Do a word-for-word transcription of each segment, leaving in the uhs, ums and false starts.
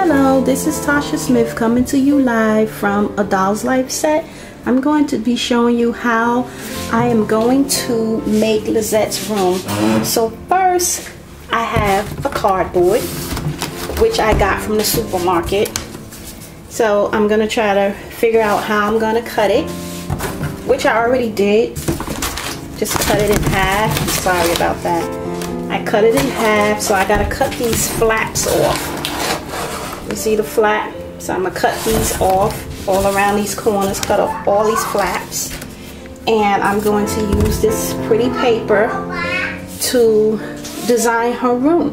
Hello, this is Tasha Smith coming to you live from A Doll's Life set. I'm going to be showing you how I am going to make Lizette's room. So first, I have a cardboard, which I got from the supermarket. So I'm going to try to figure out how I'm going to cut it, which I already did. Just cut it in half. Sorry about that. I cut it in half, so I got to cut these flaps off. You see the flap? So I'm going to cut these off, all around these corners, cut off all these flaps. And I'm going to use this pretty paper to design her room,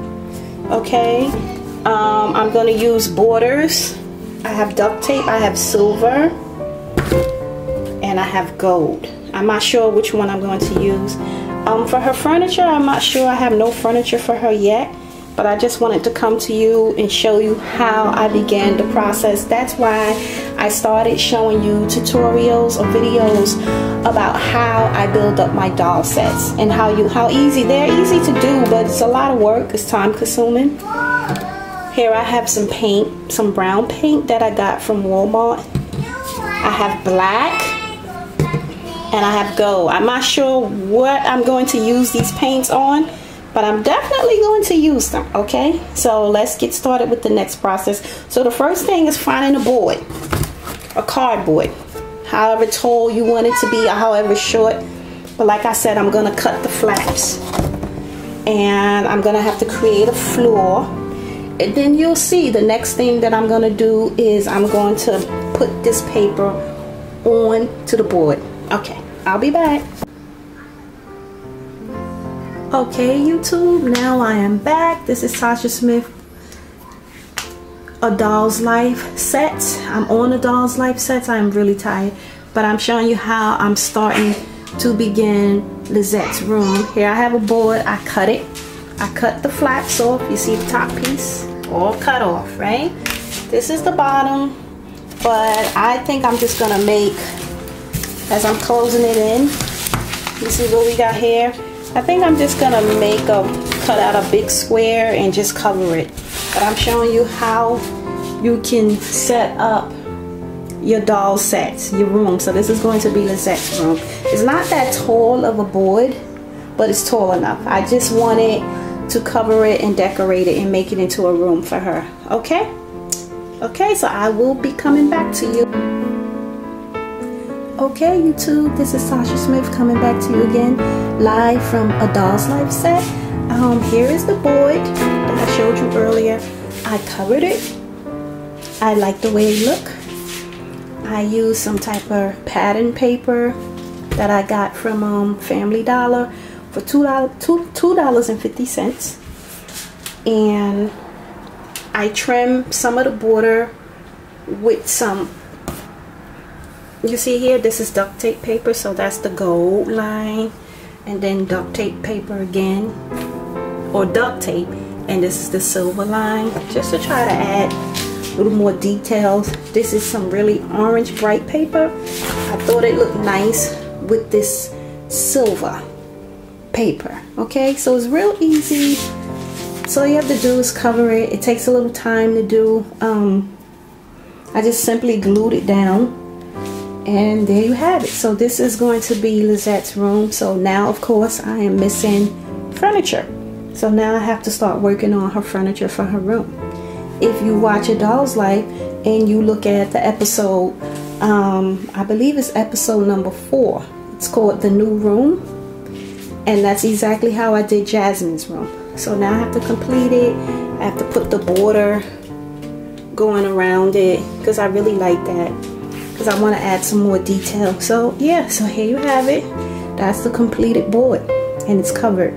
okay? Um, I'm going to use borders. I have duct tape, I have silver, and I have gold. I'm not sure which one I'm going to use. Um, for her furniture, I'm not sure. I have no furniture for her yet. But I just wanted to come to you and show you how I began the process. That's why I started showing you tutorials or videos about how I build up my doll sets and how you how easy they're easy to do, but it's a lot of work. It's time consuming. Here I have some paint, some brown paint that I got from Walmart. I have black and I have gold. I'm not sure what I'm going to use these paints on, but I'm definitely going to use them, okay? So let's get started with the next process. So the first thing is finding a board, a cardboard, however tall you want it to be or however short. But like I said, I'm gonna cut the flaps and I'm gonna have to create a floor. And then you'll see the next thing that I'm gonna do is I'm going to put this paper on to the board. Okay, I'll be back. Okay, YouTube, now I am back. This is Tasha Smith, A Doll's Life sets. I'm on A Doll's Life sets. I'm really tired, but I'm showing you how I'm starting to begin Lizette's room. Here I have a board. I cut it. I cut the flaps off. You see the top piece? All cut off, right? This is the bottom, but I think I'm just going to make, as I'm closing it in, you see what we got here? I think I'm just gonna make a cut out a big square and just cover it. But I'm showing you how you can set up your doll sets, your room. So this is going to be Lizette's room. It's not that tall of a board, but it's tall enough. I just wanted to cover it and decorate it and make it into a room for her. Okay? Okay, so I will be coming back to you. Okay, YouTube, this is Sasha Smith coming back to you again, live from A Doll's Life set. Um, here is the board that I showed you earlier. I covered it. I like the way it look. I used some type of pattern paper that I got from um, Family Dollar for two dollars and fifty cents. And I trimmed some of the border with some. You see here, this is duct tape paper, so that's the gold line, and then duct tape paper again, or duct tape, and this is the silver line, just to try to add a little more details. This is some really orange bright paper. I thought it looked nice with this silver paper. Okay, so it's real easy. So all you have to do is cover it. It takes a little time to do. Um, I just simply glued it down. And there you have it. So this is going to be Lizette's room. So now, of course, I am missing furniture. So now I have to start working on her furniture for her room. If you watch A Doll's Life and you look at the episode, um, I believe it's episode number four. It's called The New Room. And that's exactly how I did Jasmine's room. So now I have to complete it. I have to put the border going around it because I really like that. Because I want to add some more detail. So yeah, so here you have it. That's the completed board and it's covered.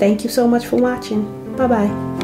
Thank you so much for watching. Bye bye.